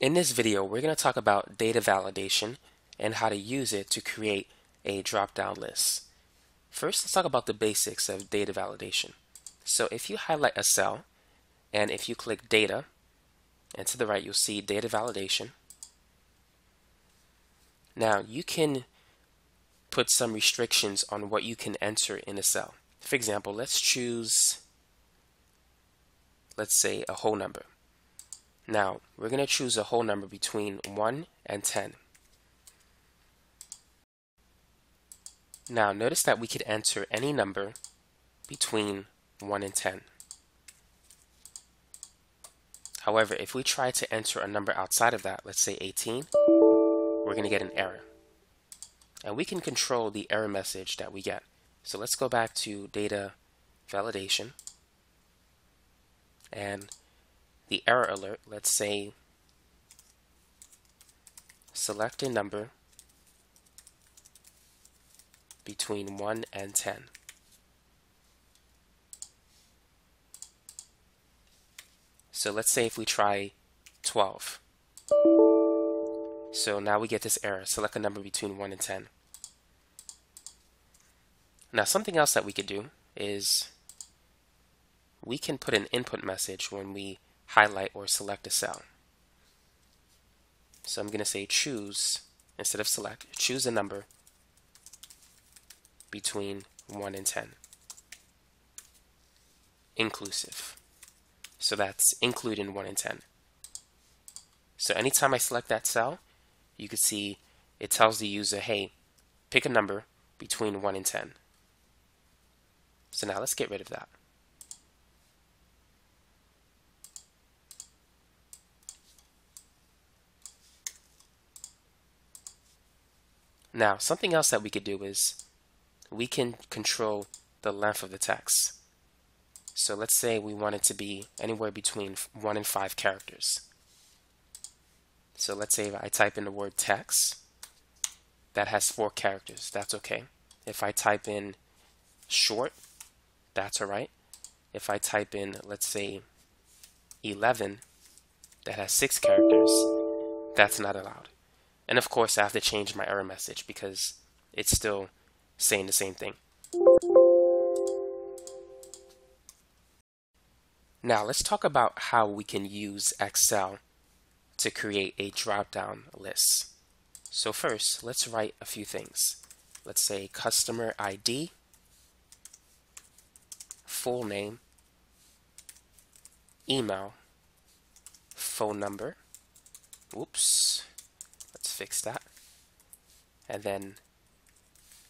In this video, we're going to talk about data validation and how to use it to create a drop-down list. First, let's talk about the basics of data validation. So if you highlight a cell, and if you click Data, and to the right you'll see Data Validation. Now, you can put some restrictions on what you can enter in a cell. For example, let's choose, let's say, a whole number. Now, we're going to choose a whole number between 1 and 10. Now, notice that we could enter any number between 1 and 10. However, if we try to enter a number outside of that, let's say 18, we're going to get an error. And we can control the error message that we get. So let's go back to Data Validation. And the error alert, let's say select a number between 1 and 10. So let's say if we try 12. So now we get this error, select a number between 1 and 10. Now something else that we could do is we can put an input message when we highlight or select a cell. So I'm going to say choose, instead of select, choose a number between 1 and 10. Inclusive. So that's including 1 and 10. So anytime I select that cell, you can see it tells the user, hey, pick a number between 1 and 10. So now let's get rid of that. Now, something else that we could do is we can control the length of the text. So let's say we want it to be anywhere between 1 and 5 characters. So let's say if I type in the word text, that has 4 characters. That's okay. If I type in short, that's all right. If I type in, let's say, 11, that has 6 characters, that's not allowed. And of course, I have to change my error message because it's still saying the same thing. Now, let's talk about how we can use Excel to create a drop-down list. So first, let's write a few things. Let's say customer ID, full name, email, phone number. Oops. Let's fix that. And then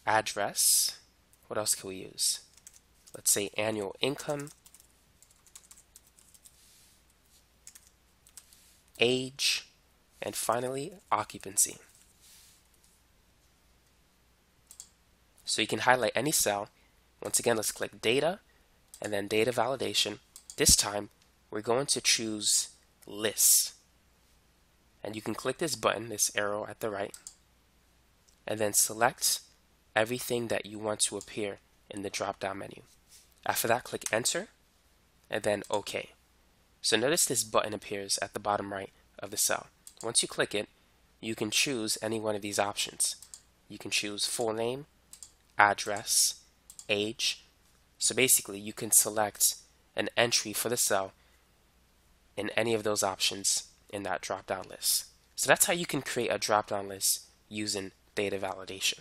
address. What else can we use? Let's say annual income, age, and finally occupancy. So you can highlight any cell. Once again, let's click Data and then Data Validation. This time we're going to choose Lists. And you can click this button, this arrow at the right, and then select everything that you want to appear in the drop-down menu. After that, click Enter, and then OK. So notice this button appears at the bottom right of the cell. Once you click it, you can choose any one of these options. You can choose full name, address, age. So basically, you can select an entry for the cell in any of those options in that drop-down list. So that's how you can create a drop-down list using data validation.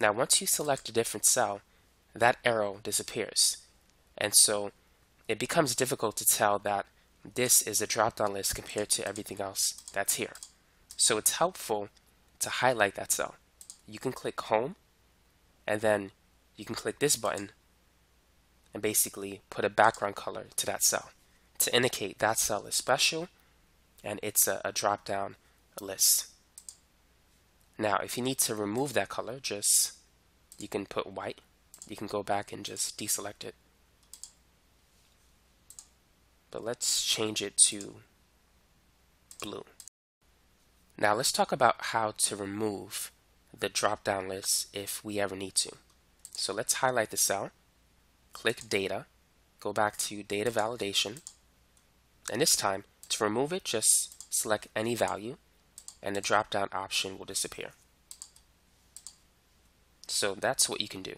Now, once you select a different cell, that arrow disappears. And so it becomes difficult to tell that this is a drop-down list compared to everything else that's here. So it's helpful to highlight that cell. You can click Home, and then you can click this button and basically put a background color to that cell to indicate that cell is special and it's a drop-down list. Now, if you need to remove that color, just you can put white. You can go back and just deselect it. But let's change it to blue. Now, let's talk about how to remove the drop-down list if we ever need to. So let's highlight the cell, click Data, go back to Data Validation, and this time, to remove it, just select any value and the drop down option will disappear. So that's what you can do.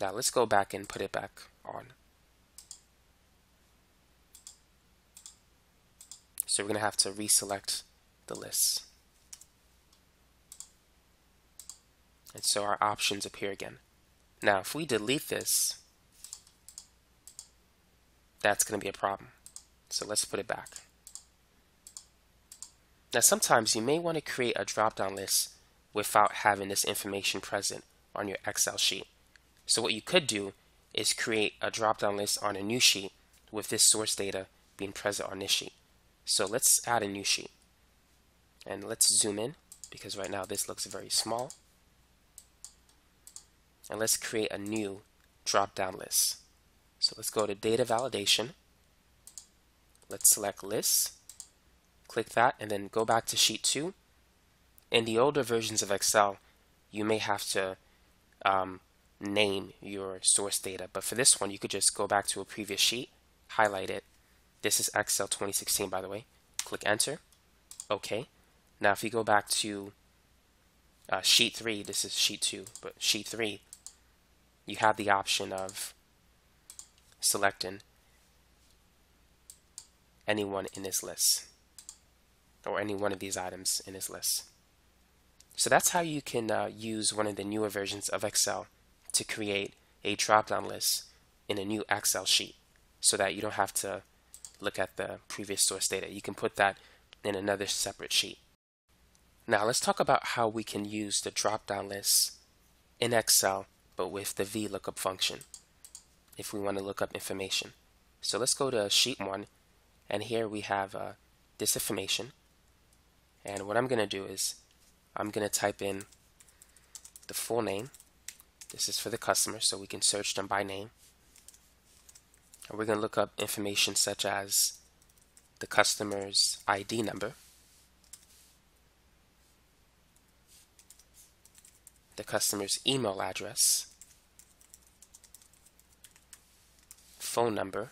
Now let's go back and put it back on. So we're going to have to reselect the list. And so our options appear again. Now if we delete this, that's going to be a problem. So let's put it back. Now sometimes you may want to create a drop-down list without having this information present on your Excel sheet. So what you could do is create a drop-down list on a new sheet with this source data being present on this sheet. So let's add a new sheet. And let's zoom in because right now this looks very small. And let's create a new drop-down list. So let's go to data validation. Let's select lists. Click that and then go back to sheet 2. In the older versions of Excel, you may have to name your source data, but for this one, you could just go back to a previous sheet, highlight it. This is Excel 2016, by the way. Click Enter. Okay. Now, if you go back to sheet 3, this is sheet 2, but sheet 3, you have the option of selecting anyone in this list, or any one of these items in this list. So that's how you can use one of the newer versions of Excel to create a drop-down list in a new Excel sheet so that you don't have to look at the previous source data. You can put that in another separate sheet. Now let's talk about how we can use the drop-down list in Excel but with the VLOOKUP function if we want to look up information. So let's go to sheet 1 and here we have this information. And what I'm going to do is I'm going to type in the full name. This is for the customer, so we can search them by name. And we're going to look up information such as the customer's ID number, the customer's email address, phone number,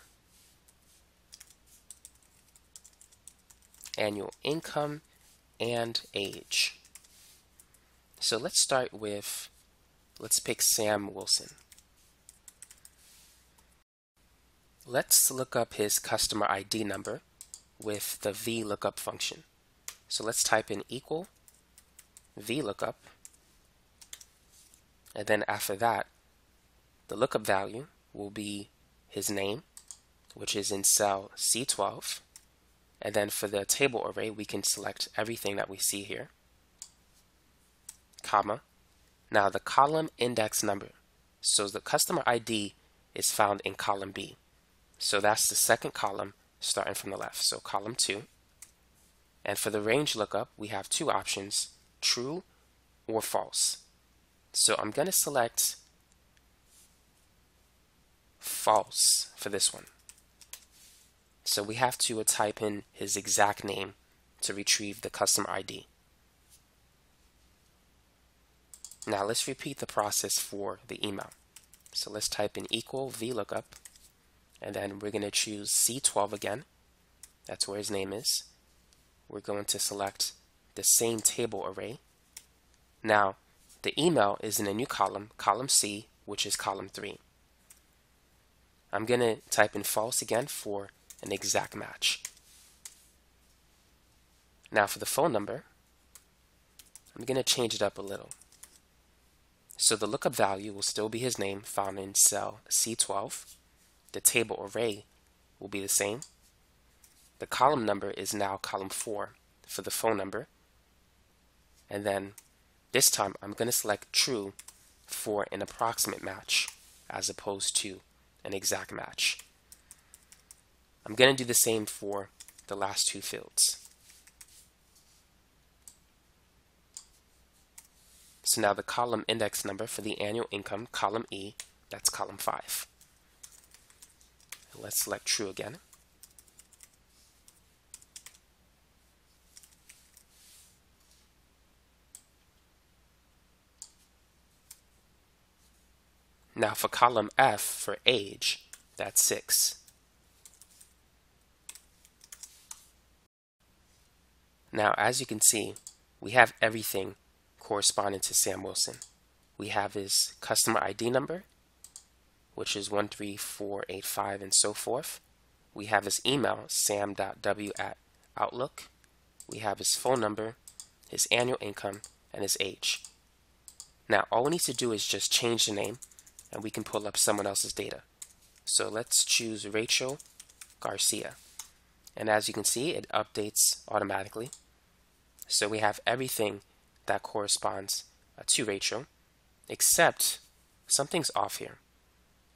annual income, and age. So let's start with, let's pick Sam Wilson. Let's look up his customer ID number with the VLOOKUP function. So let's type in equal VLOOKUP, and then after that, the lookup value will be his name, which is in cell C12. And then for the table array, we can select everything that we see here, comma. Now the column index number. So the customer ID is found in column B. So that's the second column starting from the left. So column 2. And for the range lookup, we have two options, true or false. So I'm going to select false for this one. So we have to type in his exact name to retrieve the customer ID. Now let's repeat the process for the email. So let's type in equal VLOOKUP, and then we're going to choose C12 again. That's where his name is. We're going to select the same table array. Now the email is in a new column, column C, which is column 3. I'm going to type in false again for an exact match. Now for the phone number, I'm going to change it up a little. So the lookup value will still be his name found in cell C12. The table array will be the same. The column number is now column 4 for the phone number. And then this time I'm going to select true for an approximate match as opposed to an exact match. I'm going to do the same for the last two fields. So now the column index number for the annual income, column E, that's column 5. And let's select true again. Now for column F for age, that's 6. Now, as you can see, we have everything corresponding to Sam Wilson. We have his customer ID number, which is 13485 and so forth. We have his email, sam.w@outlook. We have his phone number, his annual income, and his age. Now, all we need to do is just change the name, and we can pull up someone else's data. So let's choose Rachel Garcia. And as you can see, it updates automatically. So we have everything that corresponds to Rachel, except something's off here.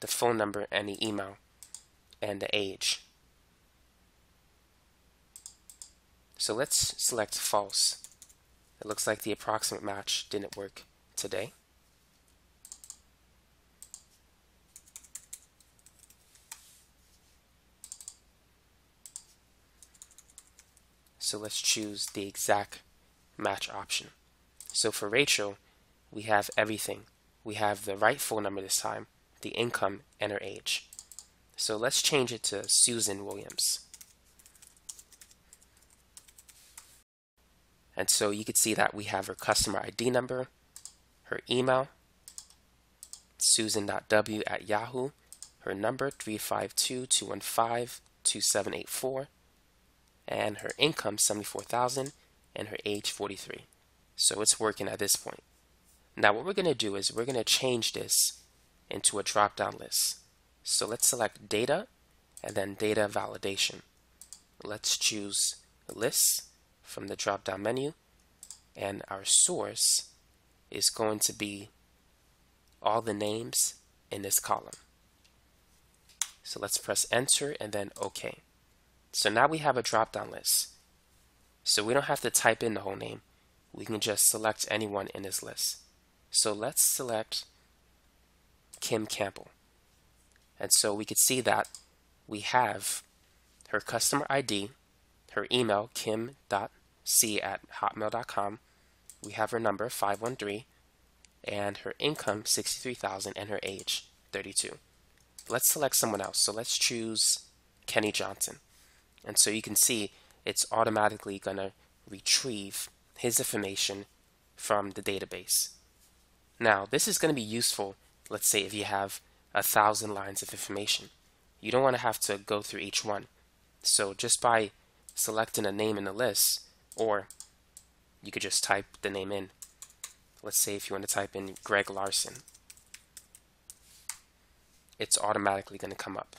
The phone number and the email and the age. So let's select false. It looks like the approximate match didn't work today. So let's choose the exact match option. So for Rachel, we have everything. We have the right phone number this time, the income, and her age. So let's change it to Susan Williams. And so you can see that we have her customer ID number, her email, susan.w@yahoo, her number 352-215-2784, and her income $74,000 and her age 43. So it's working at this point. Now what we're going to do is we're going to change this into a drop-down list. So let's select data and then data validation. Let's choose lists from the drop-down menu, and our source is going to be all the names in this column. So let's press enter and then OK. So now we have a drop-down list. So we don't have to type in the whole name. We can just select anyone in this list. So let's select Kim Campbell. And so we could see that we have her customer ID, her email, kim.c@hotmail.com. We have her number, 513, and her income, $63,000, and her age, 32. Let's select someone else. So let's choose Kenny Johnson. And so you can see it's automatically going to retrieve his information from the database. Now, this is going to be useful, let's say, if you have 1,000 lines of information. You don't want to have to go through each one. So just by selecting a name in the list, or you could just type the name in. Let's say if you want to type in Greg Larson, it's automatically going to come up.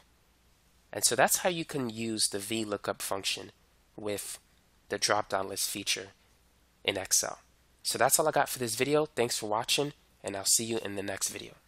And so that's how you can use the VLOOKUP function with the drop-down list feature in Excel. So that's all I got for this video. Thanks for watching, and I'll see you in the next video.